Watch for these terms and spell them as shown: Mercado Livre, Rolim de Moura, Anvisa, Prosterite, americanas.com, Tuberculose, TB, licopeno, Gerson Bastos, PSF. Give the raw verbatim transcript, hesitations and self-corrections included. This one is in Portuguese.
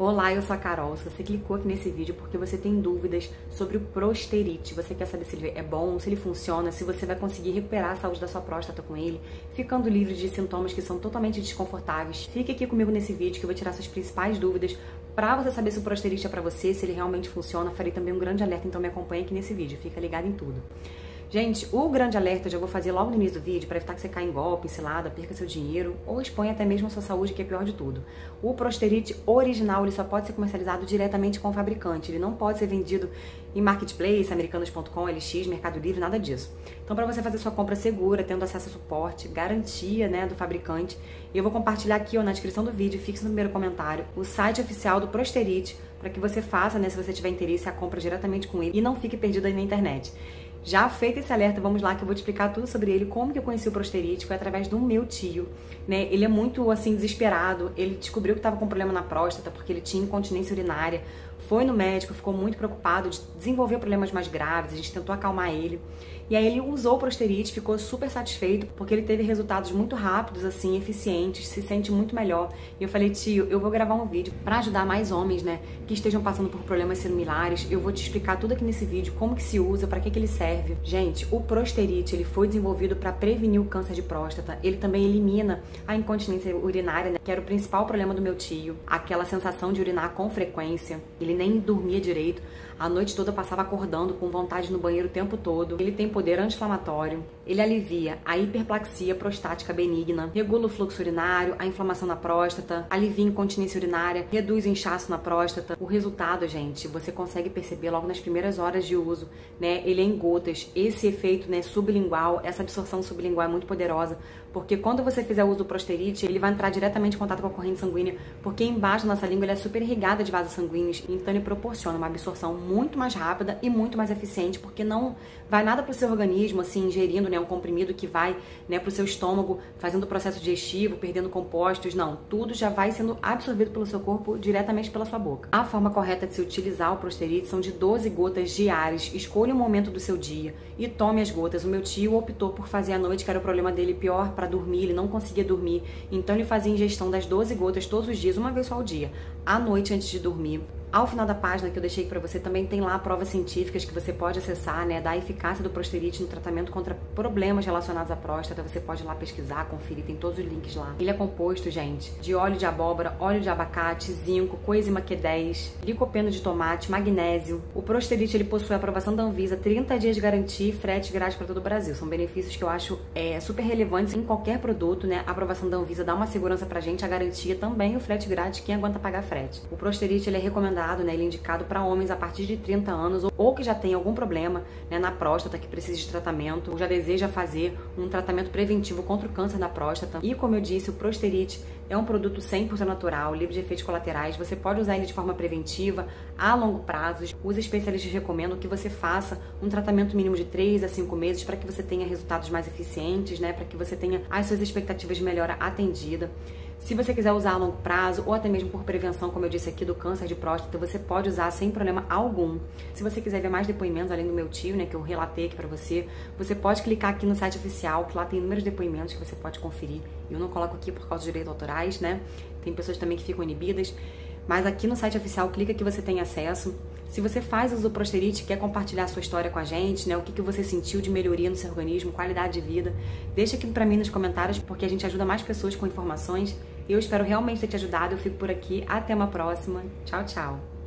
Olá, eu sou a Carol. Se você clicou aqui nesse vídeo porque você tem dúvidas sobre o Prosterite, você quer saber se ele é bom, se ele funciona, se você vai conseguir recuperar a saúde da sua próstata com ele, ficando livre de sintomas que são totalmente desconfortáveis, fique aqui comigo nesse vídeo que eu vou tirar suas principais dúvidas para você saber se o Prosterite é para você, se ele realmente funciona. Farei também um grande alerta, então me acompanha aqui nesse vídeo, fica ligado em tudo. Gente, o grande alerta eu já vou fazer logo no início do vídeo para evitar que você caia em golpe, cilada, perca seu dinheiro ou exponha até mesmo a sua saúde, que é pior de tudo. O Prosterite original ele só pode ser comercializado diretamente com o fabricante, ele não pode ser vendido em marketplace, americanas ponto com, L X, Mercado Livre, nada disso. Então, para você fazer sua compra segura, tendo acesso a suporte, garantia, né, do fabricante, eu vou compartilhar aqui ó, na descrição do vídeo, fixe no primeiro comentário, o site oficial do Prosterite para que você faça, né, se você tiver interesse, a compra diretamente com ele e não fique perdido aí na internet. Já feito esse alerta, vamos lá que eu vou te explicar tudo sobre ele, como que eu conheci o Prosterite, foi através do meu tio, né? Ele é muito, assim, desesperado, ele descobriu que estava com problema na próstata, porque ele tinha incontinência urinária, foi no médico, ficou muito preocupado, desenvolveu problemas mais graves, a gente tentou acalmar ele, e aí ele usou o Prosterite, ficou super satisfeito, porque ele teve resultados muito rápidos, assim, eficientes, se sente muito melhor, e eu falei, tio, eu vou gravar um vídeo para ajudar mais homens, né, que estejam passando por problemas similares, eu vou te explicar tudo aqui nesse vídeo, como que se usa, para que que ele serve. Gente, o Prosterite ele foi desenvolvido para prevenir o câncer de próstata. Ele também elimina a incontinência urinária, né? Que era o principal problema do meu tio. Aquela sensação de urinar com frequência. Ele nem dormia direito. A noite toda passava acordando com vontade no banheiro o tempo todo. Ele tem poder anti-inflamatório. Ele alivia a hiperplasia prostática benigna. Regula o fluxo urinário, a inflamação na próstata. Alivia a incontinência urinária. Reduz o inchaço na próstata. O resultado, gente, você consegue perceber logo nas primeiras horas de uso, né? Ele é em gota. Esse efeito, né, sublingual, essa absorção sublingual é muito poderosa, porque quando você fizer uso do Prosterite, ele vai entrar diretamente em contato com a corrente sanguínea, porque embaixo da nossa língua ele é super irrigada de vasos sanguíneos, então ele proporciona uma absorção muito mais rápida e muito mais eficiente, porque não vai nada para o seu organismo, assim, ingerindo, né, um comprimido que vai, né, para o seu estômago, fazendo o processo digestivo, perdendo compostos, não. Tudo já vai sendo absorvido pelo seu corpo diretamente pela sua boca. A forma correta de se utilizar o Prosterite são de doze gotas diárias. Escolha o momento do seu dia Dia, e tome as gotas. O meu tio optou por fazer à noite, que era o problema dele pior para dormir, ele não conseguia dormir, então ele fazia ingestão das doze gotas todos os dias, uma vez só ao dia, à noite antes de dormir. Ao final da página que eu deixei para você também tem lá provas científicas que você pode acessar, né, da eficácia do Prosterite no tratamento contra problemas relacionados à próstata. Você pode ir lá pesquisar, conferir, tem todos os links lá. Ele é composto, gente, de óleo de abóbora, óleo de abacate, zinco, coenzima Q dez, licopeno de tomate, magnésio. O Prosterite ele possui a aprovação da Anvisa, trinta dias de garantia e frete grátis para todo o Brasil. São benefícios que eu acho é, super relevantes em qualquer produto, né? A aprovação da Anvisa dá uma segurança pra gente, a garantia também, o frete grátis, quem aguenta pagar frete. O Prosterite ele é recomendado, né, ele é indicado para homens a partir de trinta anos ou, ou que já tem algum problema, né, na próstata, que precisa de tratamento ou já deseja fazer um tratamento preventivo contra o câncer da próstata. E como eu disse, o Prosterite é um produto cem por cento natural, livre de efeitos colaterais. Você pode usar ele de forma preventiva, a longo prazo. Os especialistas recomendam que você faça um tratamento mínimo de três a cinco meses para que você tenha resultados mais eficientes, né, para que você tenha as suas expectativas de melhora atendida. Se você quiser usar a longo prazo ou até mesmo por prevenção, como eu disse aqui, do câncer de próstata, você pode usar sem problema algum. Se você quiser ver mais depoimentos, além do meu tio, né, que eu relatei aqui pra você, você pode clicar aqui no site oficial, que lá tem inúmeros depoimentos que você pode conferir. Eu não coloco aqui por causa dos direitos autorais, né? Tem pessoas também que ficam inibidas. Mas aqui no site oficial, clica que você tem acesso. Se você faz uso do Prosterite, quer compartilhar a sua história com a gente, né? O que, que você sentiu de melhoria no seu organismo, qualidade de vida, deixa aqui pra mim nos comentários, porque a gente ajuda mais pessoas com informações. Eu espero realmente ter te ajudado. Eu fico por aqui. Até uma próxima. Tchau, tchau.